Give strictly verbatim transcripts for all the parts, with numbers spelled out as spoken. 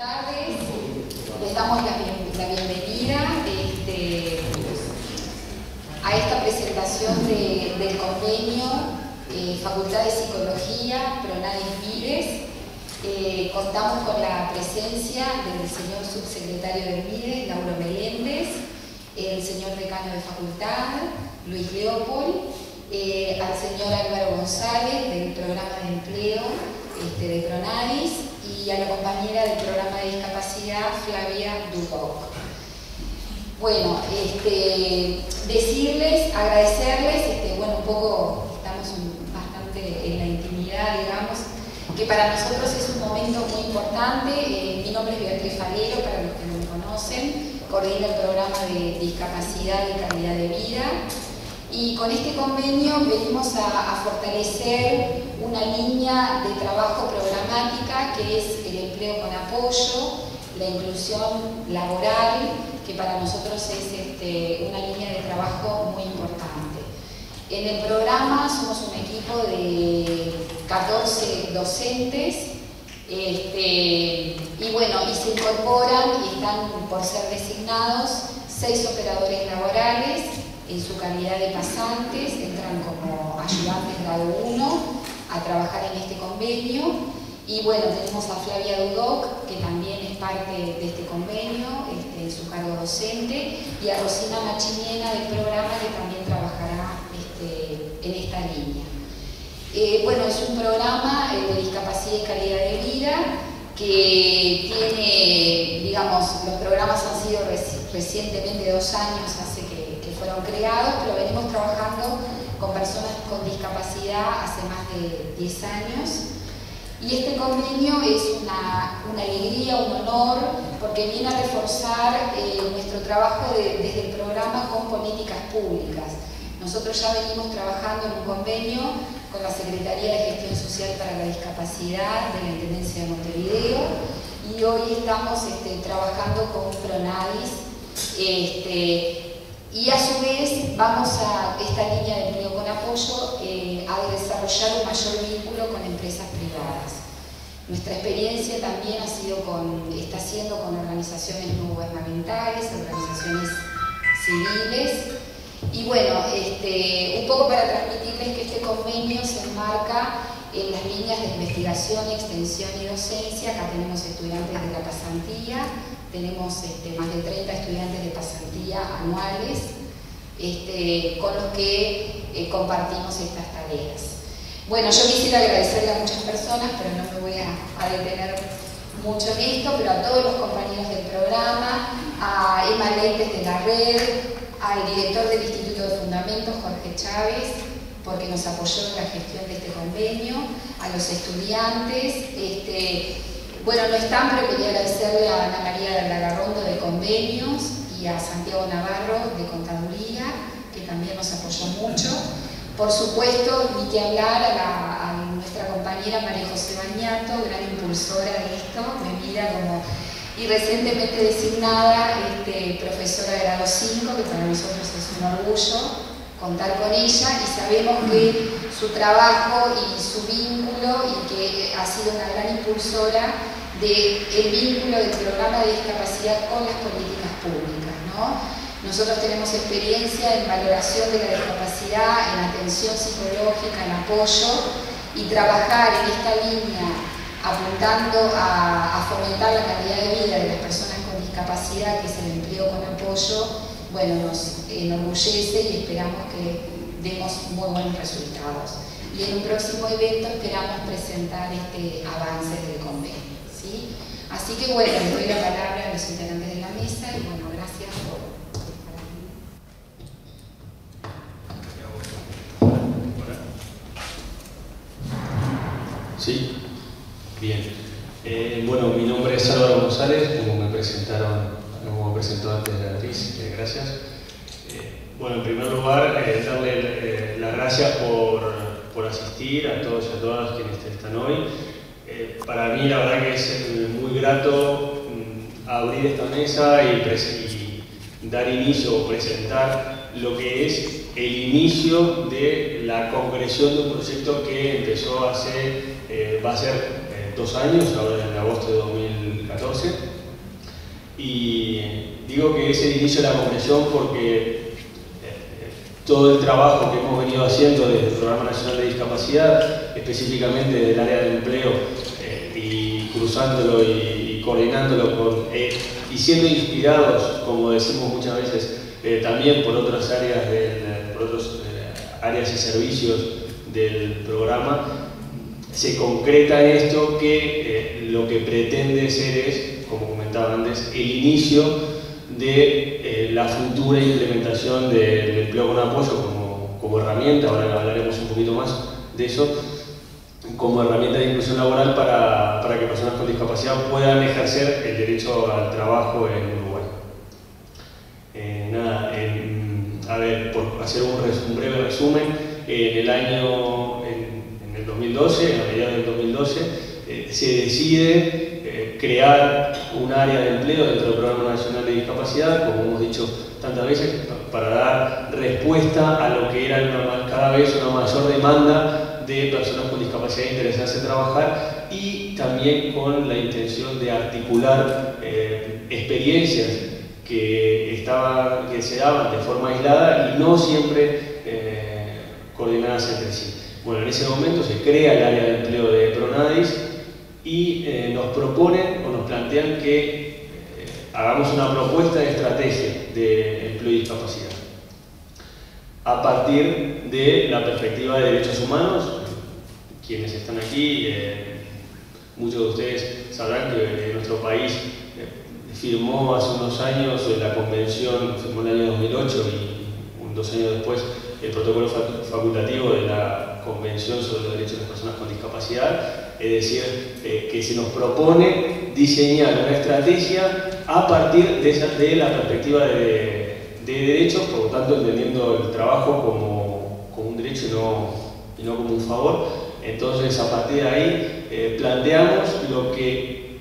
Buenas tardes, les damos la, bien, la bienvenida este, a esta presentación de, del convenio eh, Facultad de Psicología, Pronadis Mides. Eh, contamos con la presencia del señor subsecretario de Mides, Lauro Meléndez, el señor decano de Facultad, Luis Leopold, eh, al señor Álvaro González del programa de empleo este, de Pronadis, y a la compañera del programa de discapacidad, Flavia Ducoc. Bueno, este, decirles, agradecerles, este, bueno, un poco, estamos un, bastante en la intimidad, digamos, que para nosotros es un momento muy importante. Eh, mi nombre es Beatriz Fabiello, para los que no me conocen, coordino el programa de discapacidad y calidad de vida, y con este convenio venimos a, a fortalecer una línea de trabajo programática que es el empleo con apoyo, la inclusión laboral, que para nosotros es este, una línea de trabajo muy importante. En el programa somos un equipo de catorce docentes, este, y bueno, y se incorporan y están por ser designados seis operadores laborales. En su calidad de pasantes, entran como ayudantes grado uno a trabajar en este convenio. Y bueno, tenemos a Flavia Dudoc, que también es parte de este convenio, este, en su cargo docente, y a Rosina Machiñena del programa, que también trabajará este, en esta línea. Eh, bueno, es un programa eh, de discapacidad y calidad de vida que tiene, digamos, los programas han sido reci recientemente dos años, hace que fueron creados, pero venimos trabajando con personas con discapacidad hace más de diez años. Y este convenio es una, una alegría, un honor, porque viene a reforzar eh, nuestro trabajo de, desde el programa con políticas públicas. Nosotros ya venimos trabajando en un convenio con la Secretaría de Gestión Social para la Discapacidad de la Intendencia de Montevideo, y hoy estamos este, trabajando con Pronadis, este, y a su vez vamos a esta línea de empleo con apoyo eh, a desarrollar un mayor vínculo con empresas privadas. Nuestra experiencia también ha sido con, está siendo con organizaciones no gubernamentales, organizaciones civiles. Y bueno, este, un poco para transmitirles que este convenio se enmarca en las líneas de investigación, extensión y docencia. Acá tenemos estudiantes de la pasantía, tenemos este, más de treinta estudiantes de pasantía anuales, este, con los que eh, compartimos estas tareas. Bueno, yo quisiera agradecerle a muchas personas, pero no me voy a, a detener mucho en esto, pero a todos los compañeros del programa, a Emma Leite de la red, al director del Instituto de Fundamentos, Jorge Chávez, porque nos apoyó en la gestión de este convenio, a los estudiantes, este, bueno, no están, pero quería agradecerle a Ana María de la Garrondo de Convenios y a Santiago Navarro de Contaduría, que también nos apoyó mucho. Por supuesto, ni que hablar a, la, a nuestra compañera María José Bañato, gran impulsora de esto, me mira como... y recientemente designada este, profesora de grado cinco, que para nosotros es un orgullo contar con ella, y sabemos que su trabajo y su vínculo, y que ha sido una gran impulsora del vínculo del programa de discapacidad con las políticas públicas, ¿no? Nosotros tenemos experiencia en valoración de la discapacidad, en atención psicológica, en apoyo, y trabajar en esta línea apuntando a, a fomentar la calidad de vida de las personas con discapacidad, que es el empleo con apoyo. Bueno, nos enorgullece y esperamos que demos muy buenos resultados. Y en un próximo evento esperamos presentar este avance del convenio, ¿sí? Así que bueno, les doy la palabra a los integrantes de la mesa y bueno, gracias por estar aquí. Sí, bien. Eh, bueno, mi nombre es Álvaro González, como me presentaron. Como presentó antes Beatriz, eh, gracias. Eh, bueno, en primer lugar, eh, darle eh, las gracias por, por asistir a todos y a todas quienes están hoy. Eh, para mí, la verdad que es eh, muy grato mm, abrir esta mesa y, y dar inicio o presentar lo que es el inicio de la concreción de un proyecto que empezó hace, eh, va a ser eh, dos años, ahora en agosto de dos mil catorce. dos mil catorce. Y digo que es el inicio de la comprensión porque todo el trabajo que hemos venido haciendo desde el Programa Nacional de Discapacidad, específicamente del área de empleo, eh, y cruzándolo y, y coordinándolo con, eh, y siendo inspirados, como decimos muchas veces, eh, también por otras áreas, de, de, por otros, eh, áreas y servicios del programa, se concreta en esto que eh, lo que pretende ser es, como comentaba antes, el inicio de eh, la futura implementación del empleo con apoyo como, como herramienta, ahora hablaremos un poquito más de eso, como herramienta de inclusión laboral para, para que personas con discapacidad puedan ejercer el derecho al trabajo en Uruguay. Eh, nada, en, a ver, por hacer un, res, un breve resumen, eh, en el año, en, en el dos mil doce, a mediados del dos mil doce, eh, se decide crear un área de empleo dentro del Programa Nacional de Discapacidad, como hemos dicho tantas veces, para dar respuesta a lo que era una, cada vez una mayor demanda de personas con discapacidad interesadas en trabajar, y también con la intención de articular eh, experiencias que, estaban, que se daban de forma aislada y no siempre eh, coordinadas entre sí. Bueno, en ese momento se crea el área de empleo de Pronadis, y eh, nos proponen o nos plantean que eh, hagamos una propuesta de estrategia de empleo y discapacidad a partir de la perspectiva de derechos humanos. Quienes están aquí, eh, muchos de ustedes sabrán que eh, nuestro país eh, firmó hace unos años la convención, firmó en el año dos mil ocho y un, dos años después el protocolo facultativo de la convención sobre los derechos de las personas con discapacidad. Es decir, eh, que se nos propone diseñar una estrategia a partir de, esa, de la perspectiva de, de derechos, por lo tanto entendiendo el trabajo como, como un derecho y no, y no como un favor. Entonces, a partir de ahí eh, planteamos lo que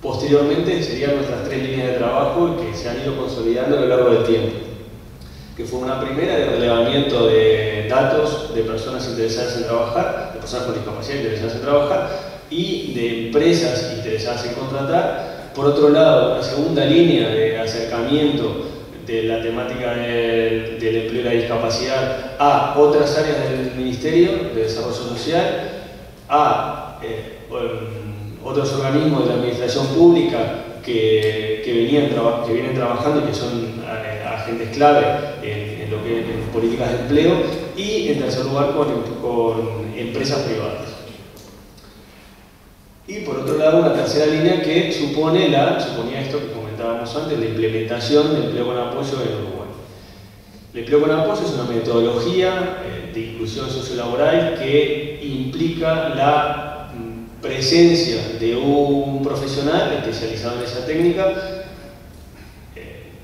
posteriormente serían nuestras tres líneas de trabajo que se han ido consolidando a lo largo del tiempo, que fue una primera de relevamiento de datos de personas interesadas en trabajar, de personas con discapacidad interesadas en trabajar y de empresas interesadas en contratar. Por otro lado, una segunda línea de acercamiento de la temática del, del empleo y la discapacidad a otras áreas del Ministerio de Desarrollo Social, a eh, otros organismos de la administración pública que, que, venían, que vienen trabajando y que son agentes clave en, en lo que en políticas de empleo, y en tercer lugar con, con empresas privadas. Y por otro lado, una tercera línea que supone la, suponía esto que comentábamos antes, la implementación del empleo con apoyo en Uruguay. El empleo con apoyo es una metodología de inclusión sociolaboral que implica la presencia de un profesional especializado en esa técnica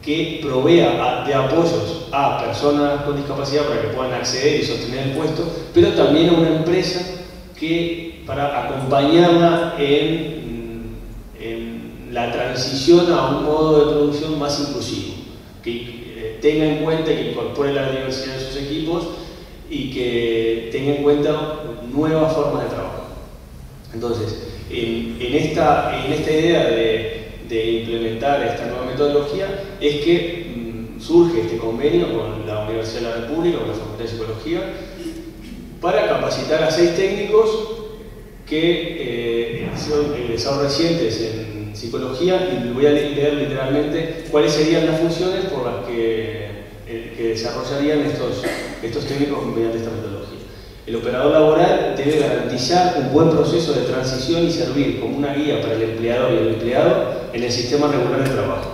que provea de apoyos a personas con discapacidad para que puedan acceder y sostener el puesto, pero también a una empresa que para acompañarla en, en la transición a un modo de producción más inclusivo, que tenga en cuenta, que incorpore la diversidad en sus equipos y que tenga en cuenta nuevas formas de trabajo. Entonces, en, en, esta, en esta idea de de implementar esta nueva metodología es que mmm, surge este convenio con la Universidad de la República, con la Facultad de Psicología, para capacitar a seis técnicos que eh, son egresados recientes en psicología, y voy a leer literalmente cuáles serían las funciones por las que, eh, que desarrollarían estos, estos técnicos mediante esta metodología. El operador laboral debe garantizar un buen proceso de transición y servir como una guía para el empleador y el empleado en el sistema regular de trabajo.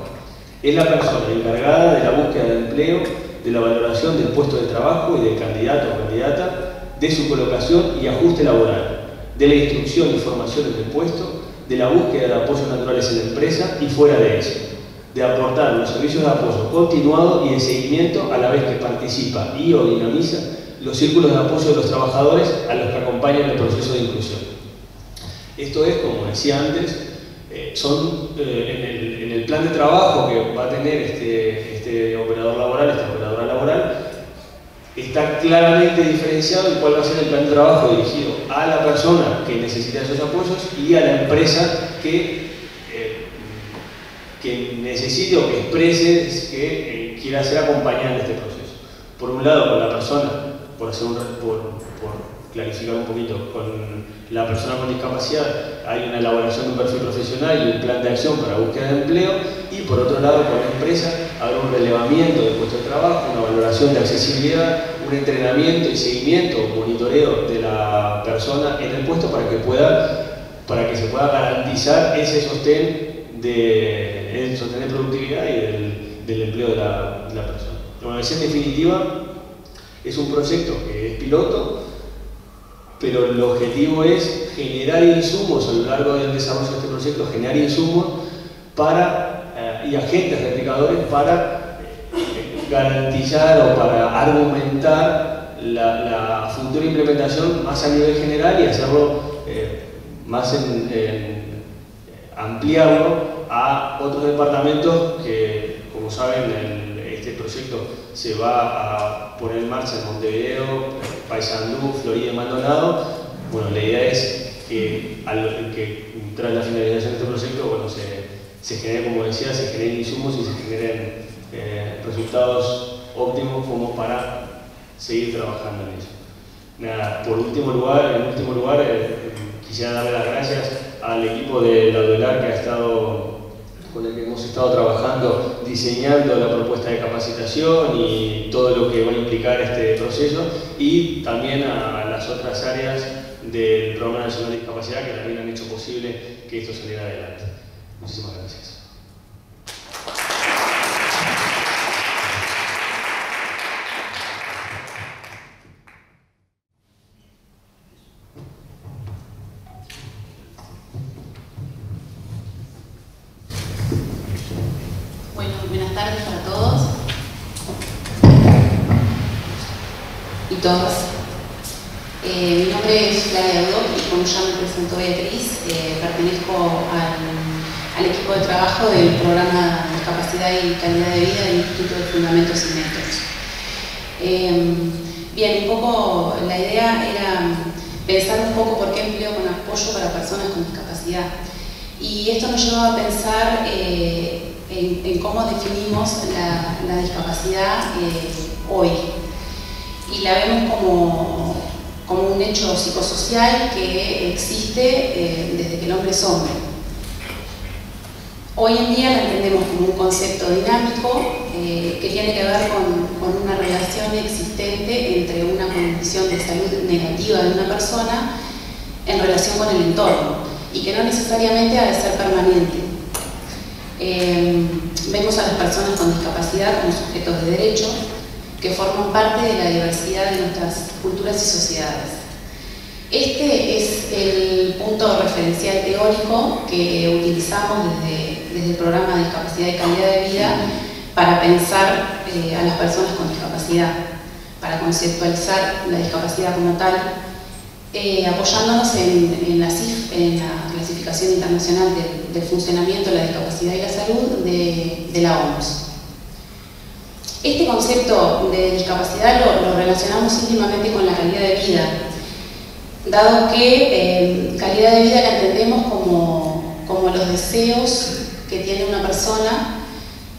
Es la persona encargada de la búsqueda de empleo, de la valoración del puesto de trabajo y del candidato o candidata, de su colocación y ajuste laboral, de la instrucción y formación en el puesto, de la búsqueda de apoyos naturales en la empresa y fuera de ella, de aportar los servicios de apoyo continuado y de seguimiento a la vez que participa y o dinamiza los círculos de apoyo de los trabajadores a los que acompañan el proceso de inclusión. Esto es, como decía antes, eh, son, eh, en, el, en el plan de trabajo que va a tener este, este operador laboral, esta operadora laboral, está claramente diferenciado en cuál va a ser el plan de trabajo dirigido a la persona que necesita esos apoyos y a la empresa que eh, que necesite o que exprese que eh, quiera ser acompañada en este proceso. Por un lado, con la persona, por, hacer un, por, por clarificar un poquito, con la persona con discapacidad hay una elaboración de un perfil profesional y un plan de acción para búsqueda de empleo, y por otro lado, con la empresa, habrá un relevamiento del puesto de trabajo, una valoración de accesibilidad, un entrenamiento y seguimiento, monitoreo de la persona en el puesto para que pueda, para que se pueda garantizar ese sostén de, el sostén de productividad y del, del empleo de la, de la persona. Bueno, en definitiva, es un proyecto que es piloto, pero el objetivo es generar insumos a lo largo del desarrollo de este proyecto, generar insumos para, eh, y agentes replicadores para eh, garantizar o para argumentar la, la futura implementación más a nivel general y hacerlo eh, más en, en ampliarlo a otros departamentos que, como saben, el, este proyecto se va a poner en marcha en Montevideo, Paysandú, Florida y Maldonado. Bueno, la idea es que, al, que tras la finalización de este proyecto, bueno, se, se genere, como decía, se generen insumos y se generen eh, resultados óptimos como para seguir trabajando en eso. Nada, por último lugar, en último lugar, eh, quisiera darle las gracias al equipo de la Udelar que ha estado, con el que hemos estado trabajando, diseñando la propuesta de capacitación y todo lo que va a implicar este proceso, y también a las otras áreas del Programa Nacional de Discapacidad que también han hecho posible que esto saliera adelante. Muchísimas gracias. Todas. Eh, mi nombre es Flavia Ducoc y, como ya me presentó Beatriz, eh, pertenezco al, al equipo de trabajo del Programa de Capacidad y Calidad de Vida del Instituto de Fundamentos y Métodos. Eh, bien, un poco la idea era pensar un poco por qué empleo con apoyo para personas con discapacidad. Y esto nos llevó a pensar eh, en, en cómo definimos la, la discapacidad eh, hoy. Y la vemos como, como un hecho psicosocial que existe eh, desde que el hombre es hombre. Hoy en día la entendemos como un concepto dinámico eh, que tiene que ver con, con una relación existente entre una condición de salud negativa de una persona en relación con el entorno, y que no necesariamente ha de ser permanente. Eh, vemos a las personas con discapacidad como sujetos de derecho, que forman parte de la diversidad de nuestras culturas y sociedades. Este es el punto referencial teórico que utilizamos desde, desde el Programa de Discapacidad y Calidad de Vida para pensar eh, a las personas con discapacidad, para conceptualizar la discapacidad como tal, eh, apoyándonos en, en la C I F, en la Clasificación Internacional del, del Funcionamiento, la Discapacidad y la Salud de, de la O M S. Este concepto de discapacidad lo, lo relacionamos íntimamente con la calidad de vida, dado que eh, calidad de vida la entendemos como, como los deseos que tiene una persona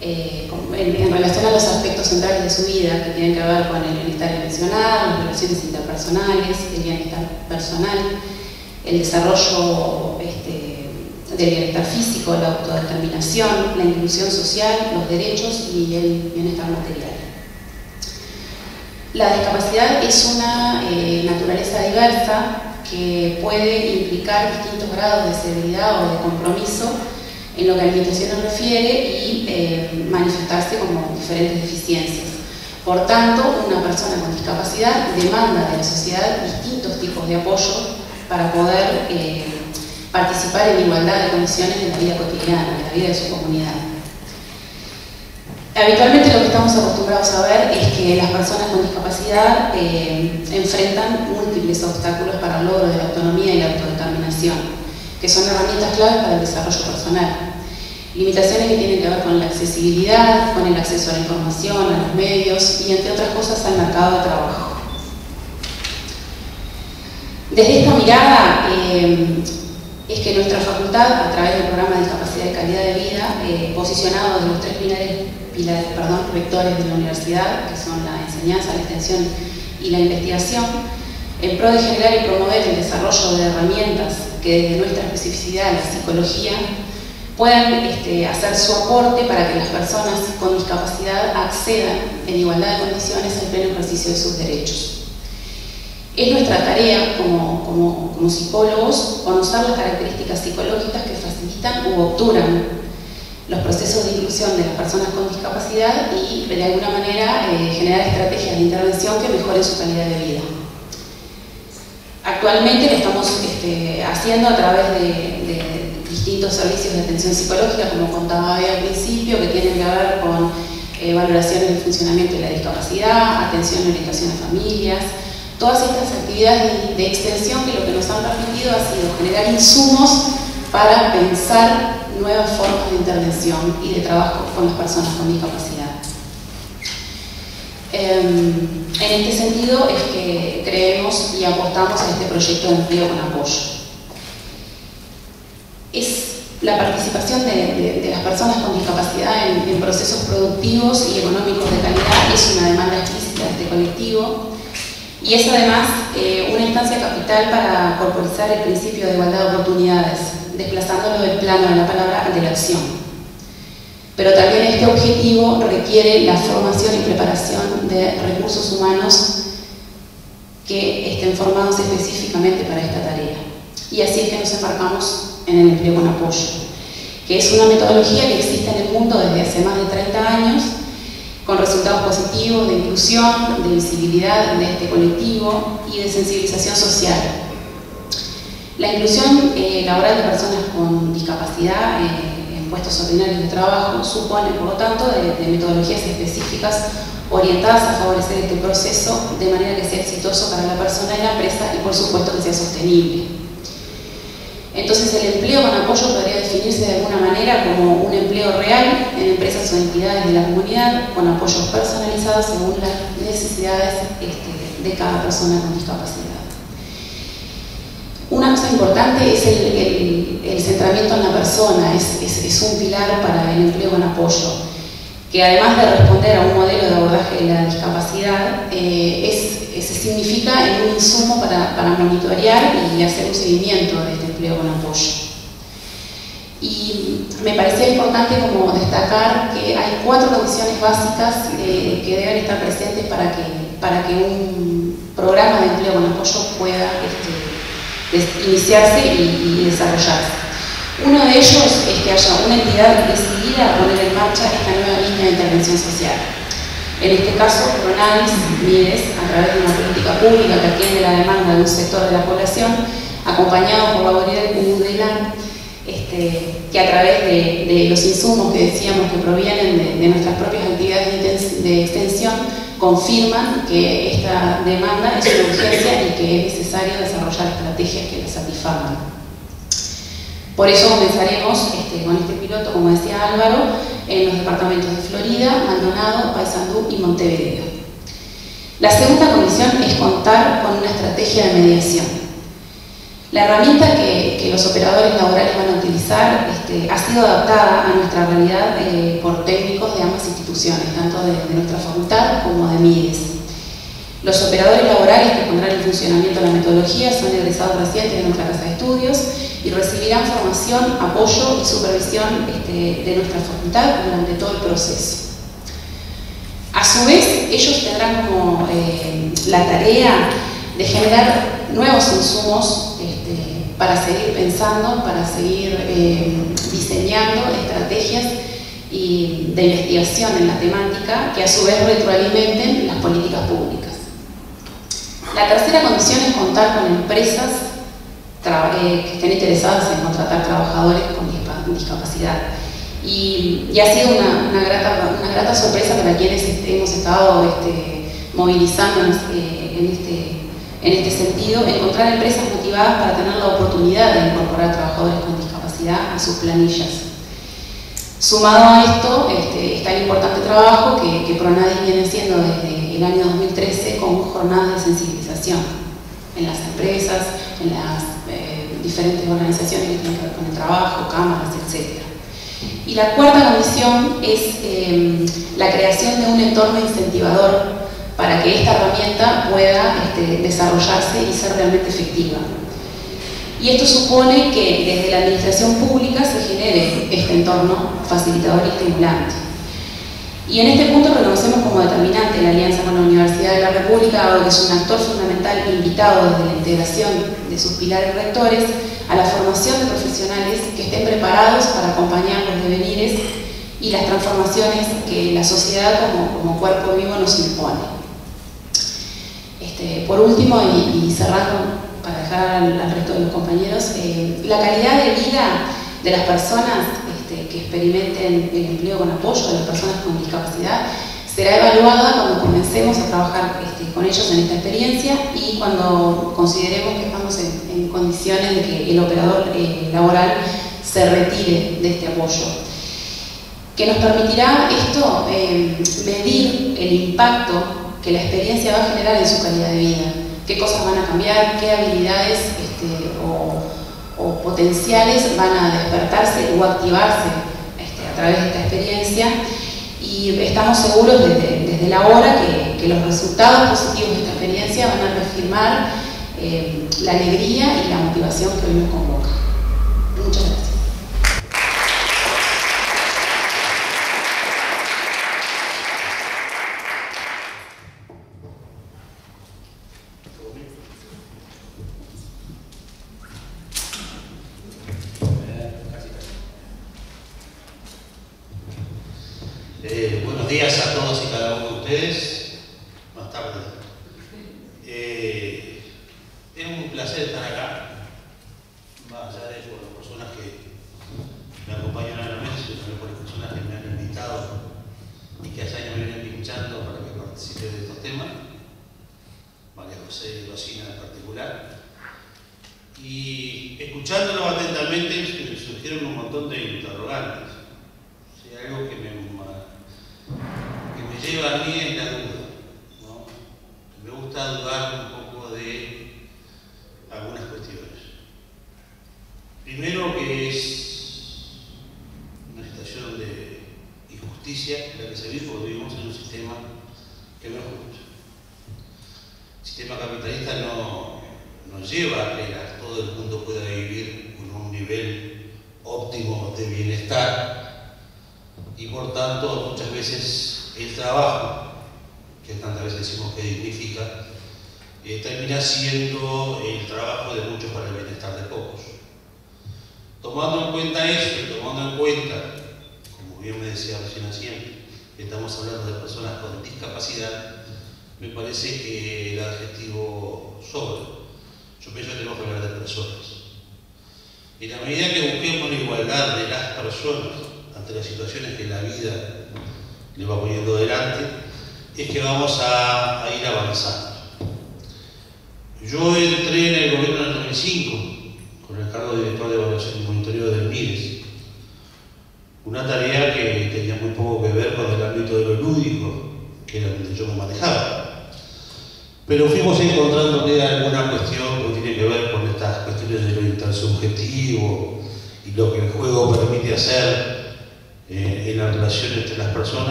eh, en, en relación a los aspectos centrales de su vida, que tienen que ver con el bienestar emocional, las relaciones interpersonales, el bienestar personal, el desarrollo este, del bienestar físico, la autodeterminación, la inclusión social, los derechos y el bienestar material. La discapacidad es una eh, naturaleza diversa que puede implicar distintos grados de severidad o de compromiso en lo que a alimentación nos refiere y eh, manifestarse como diferentes deficiencias. Por tanto, una persona con discapacidad demanda de la sociedad distintos tipos de apoyo para poder eh, participar en igualdad de condiciones en la vida cotidiana, en la vida de su comunidad. Habitualmente lo que estamos acostumbrados a ver es que las personas con discapacidad eh, enfrentan múltiples obstáculos para el logro de la autonomía y la autodeterminación, que son herramientas claves para el desarrollo personal. Limitaciones que tienen que ver con la accesibilidad, con el acceso a la información, a los medios y, entre otras cosas, al mercado de trabajo. Desde esta mirada, eh, es que nuestra facultad, a través del Programa de Discapacidad calidad de vida, eh, posicionado en los tres pilares, pilares perdón, vectores de la universidad, que son la enseñanza, la extensión y la investigación, en pro de generar y promover el desarrollo de herramientas que desde nuestra especificidad, la psicología, puedan este, hacer su aporte para que las personas con discapacidad accedan en igualdad de condiciones al pleno ejercicio de sus derechos. Es nuestra tarea como, como, como psicólogos conocer las características psicológicas que facilitan u obturan los procesos de inclusión de las personas con discapacidad y de alguna manera eh, generar estrategias de intervención que mejoren su calidad de vida. Actualmente lo estamos este, haciendo a través de, de distintos servicios de atención psicológica, como contaba hoy al principio, que tienen que ver con eh, valoraciones del funcionamiento de la discapacidad, atención y orientación a familias. Todas estas actividades de, de extensión que lo que nos han permitido ha sido generar insumos para pensar nuevas formas de intervención y de trabajo con las personas con discapacidad. Eh, en este sentido es que creemos y apostamos a este proyecto de empleo con apoyo. Es la participación de, de, de las personas con discapacidad en, en procesos productivos y económicos de calidad es una demanda explícita de este colectivo. Y es además eh, una instancia capital para corporizar el principio de igualdad de oportunidades, desplazándolo del plano de la palabra de la acción. Pero también este objetivo requiere la formación y preparación de recursos humanos que estén formados específicamente para esta tarea. Y así es que nos embarcamos en el empleo con apoyo, que es una metodología que existe en el mundo desde hace más de treinta años, con resultados positivos de inclusión, de visibilidad de este colectivo y de sensibilización social. La inclusión eh, laboral de personas con discapacidad eh, en puestos ordinarios de trabajo supone, por lo tanto, de, de metodologías específicas orientadas a favorecer este proceso de manera que sea exitoso para la persona y la empresa y, por supuesto, que sea sostenible. Entonces, el empleo con apoyo podría definirse de alguna manera como un empleo real en empresas o entidades de la comunidad con apoyos personalizados según las necesidades este, de cada persona con discapacidad. Una cosa importante es el, el, el centramiento en la persona, es, es, es un pilar para el empleo con apoyo, que además de responder a un modelo de abordaje de la discapacidad, eh, es, se significa en un insumo para, para monitorear y hacer un seguimiento de este empleo con apoyo. Y me parece importante como destacar que hay cuatro condiciones básicas eh, que deben estar presentes para que, para que un programa de empleo con apoyo pueda este, iniciarse y, y desarrollarse. Uno de ellos es que haya una entidad decidida a poner en marcha esta nueva línea de intervención social. En este caso, Pronadis, Mides, a través de una política pública que atiende la demanda de un sector de la población, acompañado por la Udelar, este, que a través de, de los insumos que decíamos que provienen de, de nuestras propias actividades de extensión, confirman que esta demanda es una urgencia y que es necesario desarrollar estrategias que la satisfagan. Por eso comenzaremos este, con este piloto, como decía Álvaro, en los departamentos de Florida, Maldonado, Paysandú y Montevideo. La segunda condición es contar con una estrategia de mediación. La herramienta que, que los operadores laborales van a utilizar este, ha sido adaptada a nuestra realidad eh, por técnicos de ambas instituciones, tanto de, de nuestra facultad como de Mides. Los operadores laborales que pondrán en funcionamiento la metodología son egresados recientes de nuestra casa de estudios y recibirán formación, apoyo y supervisión este, de nuestra facultad durante todo el proceso. A su vez, ellos tendrán como eh, la tarea de generar nuevos insumos este, para seguir pensando, para seguir eh, diseñando estrategias y de investigación en la temática que a su vez retroalimenten las políticas públicas. La tercera condición es contar con empresas que estén interesadas en contratar trabajadores con discapacidad. Y, y ha sido una, una, grata, una grata sorpresa para quienes este, hemos estado este, movilizándonos eh, en, este, en este sentido, encontrar empresas motivadas para tener la oportunidad de incorporar trabajadores con discapacidad a sus planillas. Sumado a esto, este, está el importante trabajo que, que Pronadis viene haciendo desde el año dos mil trece con jornadas de sensibilización en las empresas, en las eh, diferentes organizaciones que tienen que ver con el trabajo, cámaras, etcétera. Y la cuarta condición es eh, la creación de un entorno incentivador para que esta herramienta pueda este, desarrollarse y ser realmente efectiva. Y esto supone que desde la administración pública se genere este entorno facilitador y estimulante. Y en este punto reconocemos como determinante la alianza con la Universidad de la República, dado que es un actor fundamental invitado desde la integración de sus pilares rectores a la formación de profesionales que estén preparados para acompañar los devenires y las transformaciones que la sociedad como, como cuerpo vivo nos impone. Este, por último, y, y cerrando para dejar al, al resto de los compañeros, eh, la calidad de vida de las personas este, que experimenten el empleo con apoyo, de las personas con discapacidad, será evaluada cuando comencemos a trabajar este, con ellos en esta experiencia y cuando consideremos que estamos en, en condiciones de que el operador eh, laboral se retire de este apoyo. Que nos permitirá esto eh, medir el impacto que la experiencia va a generar en su calidad de vida, qué cosas van a cambiar, qué habilidades este, o, o potenciales van a despertarse o activarse este, a través de esta experiencia. Y estamos seguros desde, desde la hora que, que los resultados positivos de esta experiencia van a reafirmar eh, la alegría y la motivación que hoy nos convoca. Muchas gracias.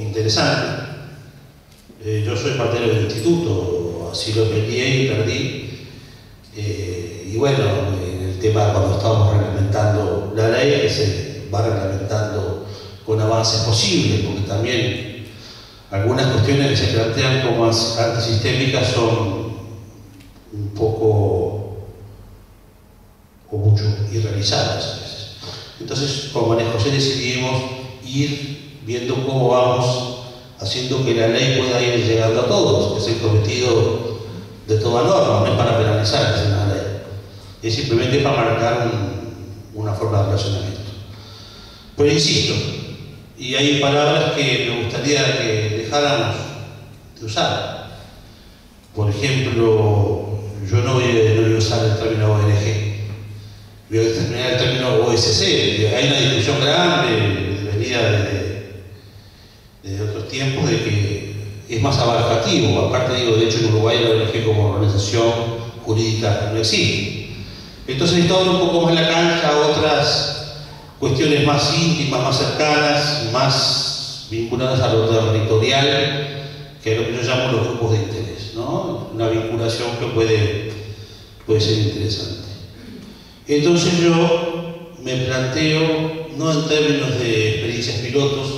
Interesante. Eh, yo soy partidario del instituto sí lo peleé y perdí. Eh, y bueno, en el tema cuando estábamos reglamentando la ley, que se va reglamentando con avances posibles, porque también algunas cuestiones que se plantean como antisistémicas son un poco o mucho irrealizadas a veces. Entonces, con María José decidimos ir viendo cómo vamos haciendo que la ley pueda ir llegando a todos, que es el cometido de toda norma, no es para penalizar, es una ley, es simplemente para marcar un, una forma de relacionamiento. Pues insisto, y hay palabras que me gustaría que dejáramos de usar. Por ejemplo, yo no voy a, no voy a usar el término O N G, voy a determinar el término O S C. Hay una discusión grande, venida de, de otros tiempos, de que es más abarcativo. Aparte, digo, de hecho en Uruguay la O N G como organización jurídica no existe. Entonces está un poco más la cancha a otras cuestiones más íntimas, más cercanas, más vinculadas a lo territorial, que es lo que yo llamo los grupos de interés, ¿no? Una vinculación que puede, puede ser interesante. Entonces yo me planteo, no en términos de experiencias pilotos,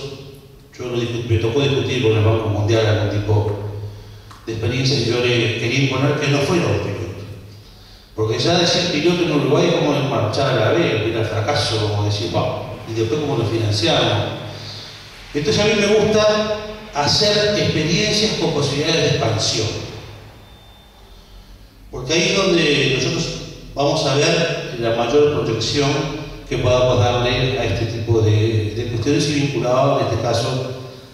yo lo discutí, me tocó discutir con el Banco Mundial algún tipo de experiencia y yo le quería imponer que no fuera un piloto. Porque ya decir piloto en Uruguay es como marchar a la B, era fracaso, como decir, vamos, y después como lo financiamos. Entonces a mí me gusta hacer experiencias con posibilidades de expansión. Porque ahí es donde nosotros vamos a ver la mayor proyección que podamos darle a este tipo de, de cuestiones y vinculado en este caso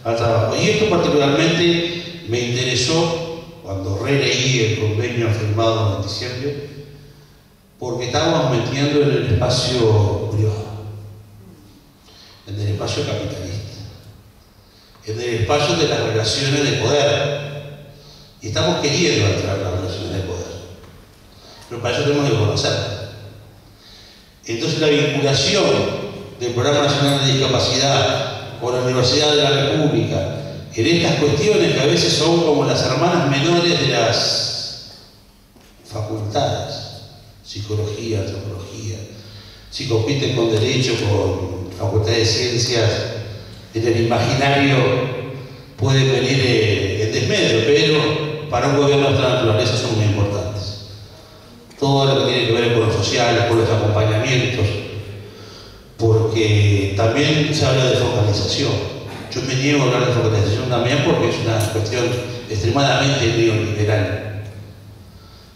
al trabajo. Y esto particularmente me interesó cuando releí el convenio firmado en diciembre, porque estábamos metiendo en el espacio privado, en el espacio capitalista, en el espacio de las relaciones de poder, y estamos queriendo entrar en las relaciones de poder, pero para eso tenemos que conocer. Entonces la vinculación del Programa Nacional de Discapacidad con la Universidad de la República en estas cuestiones que a veces son como las hermanas menores de las facultades, psicología, antropología, si compiten con derecho, con facultad de ciencias, en el imaginario pueden venir en desmedro, pero para un gobierno de esta naturaleza son muy importantes. Todo lo que tiene que ver con los sociales, con los acompañamientos, porque también se habla de focalización. Yo me niego a hablar de focalización también porque es una cuestión extremadamente neoliberal,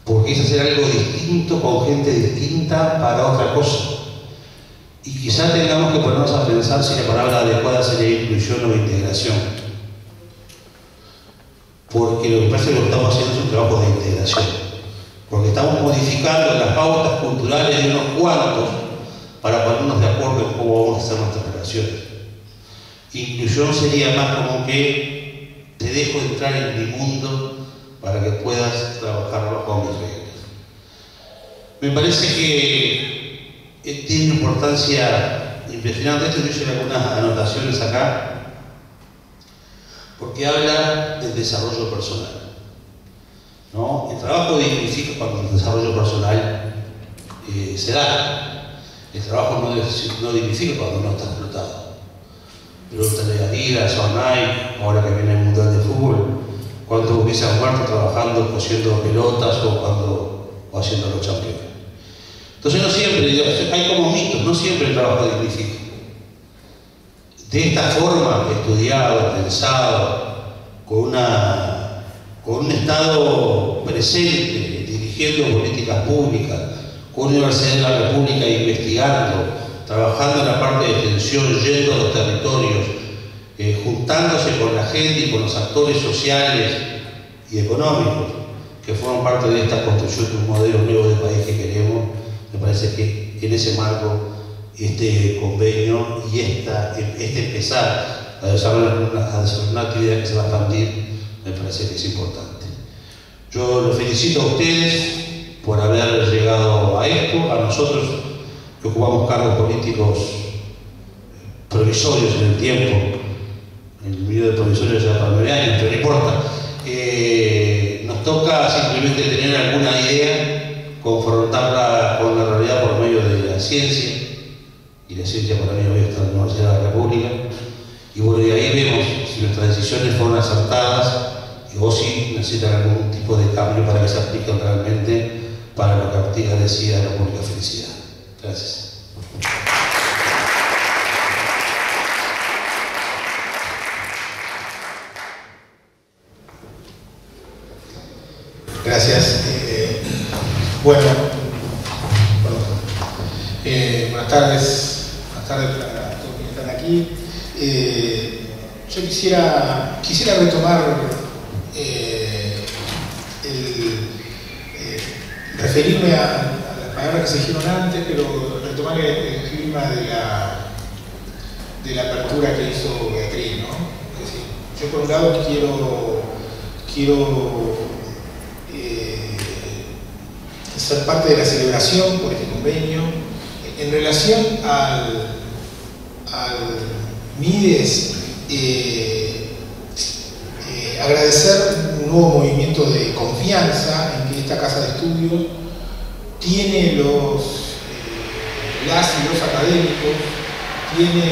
porque es hacer algo distinto con gente distinta para otra cosa. Y quizás tengamos que ponernos a pensar si la palabra adecuada sería inclusión o integración, porque lo que pasa es que lo que estamos haciendo es un trabajo de integración, porque estamos modificando las pautas culturales de unos cuantos para ponernos de acuerdo en cómo vamos a hacer nuestras relaciones. Inclusión sería más como que te dejo entrar en mi mundo para que puedas trabajarlo con mis reglas. Me parece que tiene una importancia impresionante. Esto yo hice algunas anotaciones acá, porque habla del desarrollo personal, ¿no? El trabajo de inclusivos para el desarrollo personal eh, se da. El trabajo no, no dignifica cuando no está explotado. Pero la Adidas, online, ahora que viene el Mundial de Fútbol, cuando hubiese muerto trabajando, cosiendo pelotas o, cuando, o haciendo los campeones. Entonces no siempre, hay como mitos, no siempre el trabajo dignifica. De esta forma, estudiado, pensado, con una... con un Estado presente, dirigiendo políticas públicas, con la Universidad de la República investigando, trabajando en la parte de extensión, yendo a los territorios, eh, juntándose con la gente y con los actores sociales y económicos que forman parte de esta construcción de un modelo nuevo de país que queremos. Me parece que en ese marco este convenio y esta, este empezar a desarrollar una, a desarrollar una actividad que se va a expandir, me parece que es importante. Yo los felicito a ustedes por haber llegado a esto, a nosotros que ocupamos cargos políticos provisorios en el tiempo, en el video de provisorios ya para nueve años, pero no importa, eh, nos toca simplemente tener alguna idea, confrontarla con la realidad por medio de la ciencia, y la ciencia para mí hoy está en la Universidad de la República, y bueno, y ahí vemos si nuestras decisiones fueron acertadas o si necesitan algún tipo de cambio para que se apliquen realmente para lo que Artigas decía de la pública felicidad. Gracias. Gracias. Eh, bueno, eh, buenas tardes, buenas tardes para todos quienes están aquí. Eh, yo quisiera, quisiera retomar, eh, el, eh, referirme a, a las palabras que se dijeron antes, pero retomar el, el clima de la, de la apertura que hizo Beatriz, ¿no? Es decir, yo por un lado quiero, quiero ser parte de la celebración por este convenio en relación al, al Mides. eh, eh, agradecer un nuevo movimiento de confianza en que esta casa de estudios tiene los eh, las y los académicos, tiene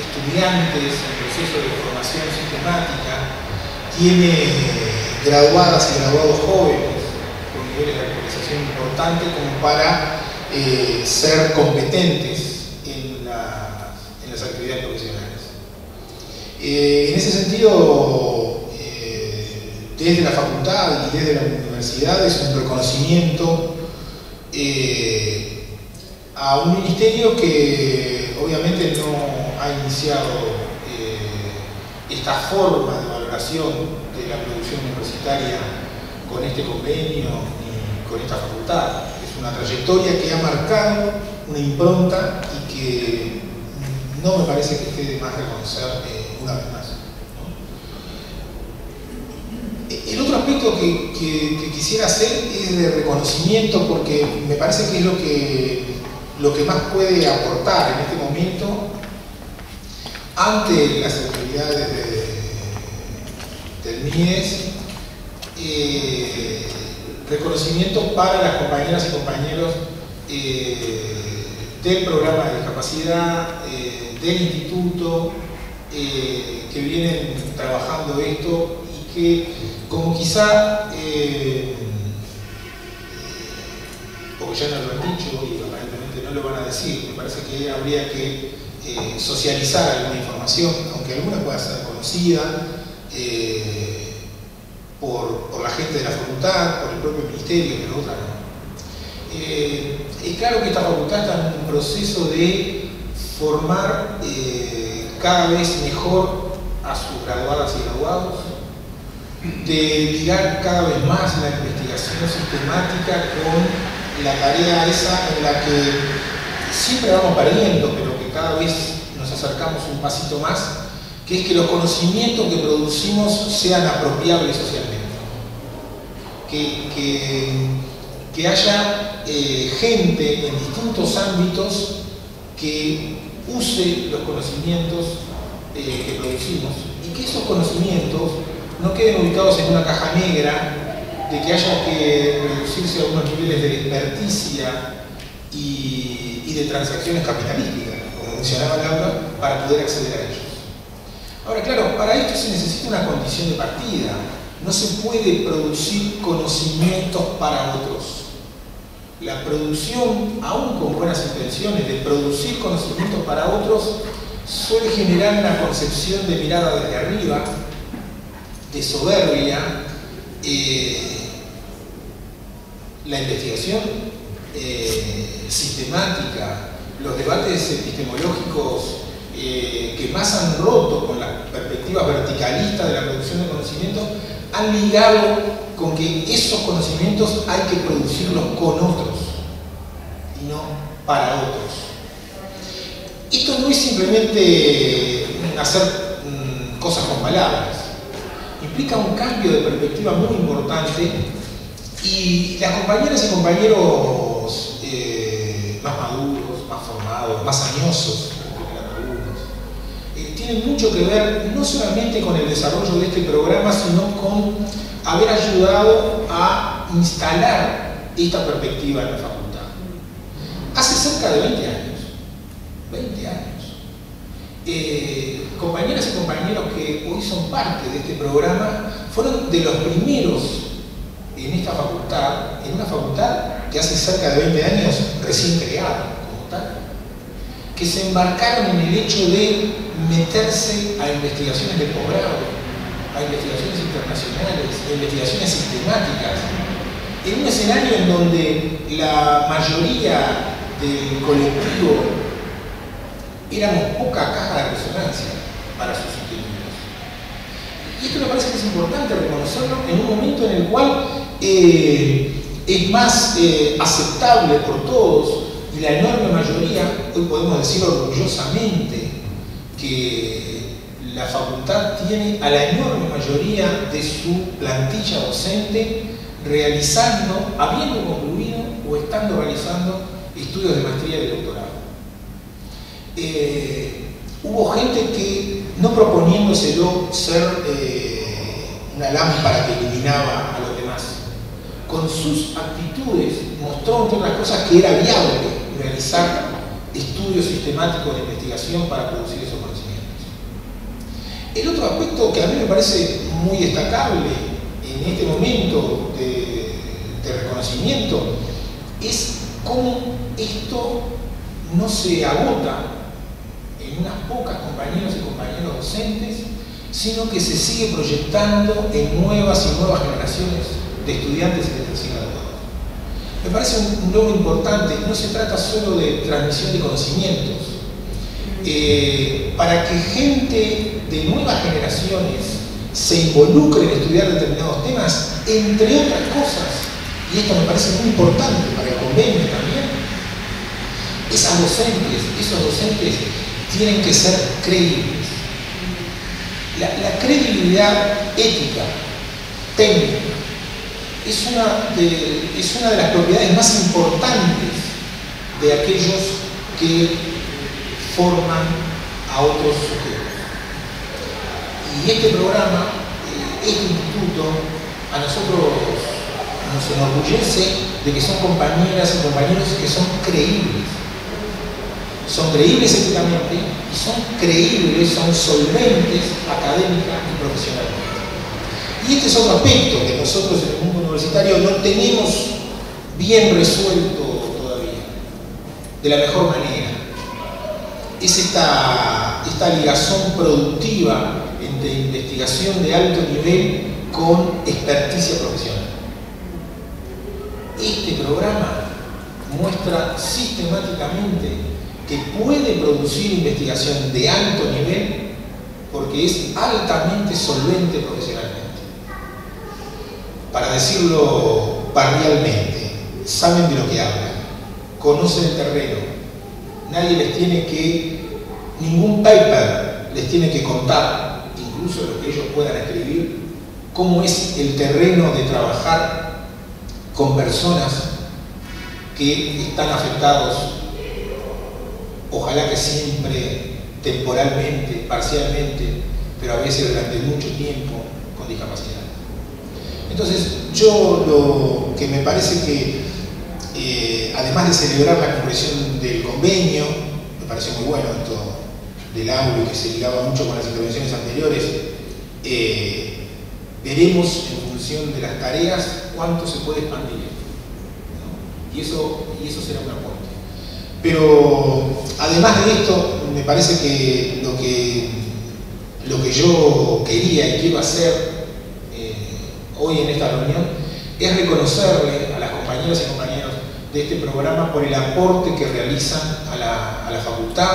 estudiantes en proceso de formación sistemática, tiene graduadas y graduados jóvenes de la actualización importante como para eh, ser competentes en, la, en las actividades profesionales. Eh, en ese sentido, eh, desde la facultad y desde la universidad es un reconocimiento eh, a un ministerio que obviamente no ha iniciado eh, esta forma de valoración de la producción universitaria con este convenio, con esta facultad. Es una trayectoria que ha marcado una impronta y que no me parece que esté de más reconocer eh, una vez más, ¿no? El otro aspecto que, que, que quisiera hacer es de reconocimiento, porque me parece que es lo que, lo que más puede aportar en este momento ante las autoridades de, del Mides. eh, Reconocimiento para las compañeras y compañeros eh, del programa de discapacidad, eh, del instituto, eh, que vienen trabajando esto y que, como quizá, eh, porque ya no lo han dicho y aparentemente no lo van a decir, me parece que habría que eh, socializar alguna información, aunque alguna pueda ser conocida, eh, Por, por la gente de la facultad, por el propio ministerio, pero otra no. Eh, es claro que esta facultad está en un proceso de formar eh, cada vez mejor a sus graduadas y graduados, de ligar cada vez más la investigación sistemática con la tarea esa en la que siempre vamos perdiendo, pero que cada vez nos acercamos un pasito más, que es que los conocimientos que producimos sean apropiables socialmente. Que, que, que haya eh, gente en distintos ámbitos que use los conocimientos eh, que producimos, y que esos conocimientos no queden ubicados en una caja negra de que haya que reducirse a unos niveles de experticia y, y de transacciones capitalísticas, como mencionaba Laura, para poder acceder a ellos. Ahora, claro, para esto se necesita una condición de partida. No se puede producir conocimientos para otros. La producción, aún con buenas intenciones, de producir conocimientos para otros, suele generar una concepción de mirada desde arriba, de soberbia. Eh, la investigación eh, sistemática, los debates epistemológicos Eh, que más han roto con la perspectiva verticalista de la producción de conocimientos, han ligado con que esos conocimientos hay que producirlos con otros y no para otros. Esto no es simplemente hacer mm, cosas con palabras, implica un cambio de perspectiva muy importante, y las compañeras y compañeros eh, más maduros, más formados, más añosos, tiene mucho que ver no solamente con el desarrollo de este programa, sino con haber ayudado a instalar esta perspectiva en la facultad. Hace cerca de veinte años, veinte años. Eh, compañeras y compañeros que hoy son parte de este programa fueron de los primeros en esta facultad, en una facultad que hace cerca de veinte años recién creada como tal, que se embarcaron en el hecho de meterse a investigaciones de posgrado, a investigaciones internacionales, a investigaciones sistemáticas, en un escenario en donde la mayoría del colectivo éramos poca caja de resonancia para sus inquilinos. Y esto me parece que es importante reconocerlo en un momento en el cual eh, es más eh, aceptable por todos, y la enorme mayoría, hoy podemos decir orgullosamente, que la facultad tiene a la enorme mayoría de su plantilla docente realizando, habiendo concluido o estando realizando estudios de maestría y de doctorado. Eh, hubo gente que, no proponiéndoselo ser eh, una lámpara que iluminaba a los demás, con sus actitudes mostró, entre otras cosas, que era viable realizar estudios sistemáticos de investigación para producir esos conocimientos. El otro aspecto que a mí me parece muy destacable en este momento de, de reconocimiento es cómo esto no se agota en unas pocas compañeras y compañeros docentes, sino que se sigue proyectando en nuevas y nuevas generaciones de estudiantes y de recién graduados. Me parece un logro importante. No se trata solo de transmisión de conocimientos. Eh, para que gente de nuevas generaciones se involucre en estudiar determinados temas, entre otras cosas, y esto me parece muy importante para el convenio también, esas docentes, esos docentes tienen que ser creíbles. La, la credibilidad ética, técnica, es una, de, es una de las propiedades más importantes de aquellos que forman a otros sujetos. Y este programa, este instituto, a nosotros nos enorgullece de que son compañeras y compañeros que son creíbles. Son creíbles éticamente y son creíbles, son solventes académica y profesionalmente. Y este es otro aspecto que nosotros en el mundo universitario no tenemos bien resuelto todavía, de la mejor manera. Es esta, esta ligazón productiva entre investigación de alto nivel con experticia profesional. Este programa muestra sistemáticamente que puede producir investigación de alto nivel porque es altamente solvente profesionalmente. Para decirlo parcialmente, saben de lo que hablan, conocen el terreno, nadie les tiene que, ningún paper les tiene que contar, incluso lo que ellos puedan escribir, cómo es el terreno de trabajar con personas que están afectados, ojalá que siempre, temporalmente, parcialmente, pero a veces durante mucho tiempo, con discapacidad. Entonces, yo lo que me parece que, eh, además de celebrar la conclusión del convenio, me pareció muy bueno esto del aula que se ligaba mucho con las intervenciones anteriores, eh, veremos en función de las tareas cuánto se puede expandir, ¿no? Y, eso, y eso será un aporte. Pero además de esto, me parece que lo que, lo que yo quería y quiero hacer eh, hoy en esta reunión es reconocerle a las compañeras y compañeros de este programa por el aporte que realizan a la, a la facultad,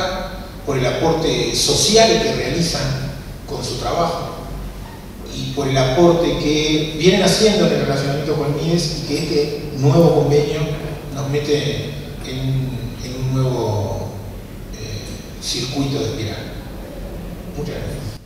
por el aporte social que realizan con su trabajo y por el aporte que vienen haciendo en el relacionamiento con Mides y que este nuevo convenio nos mete en nuevo eh, circuito de espiral. Muchas gracias.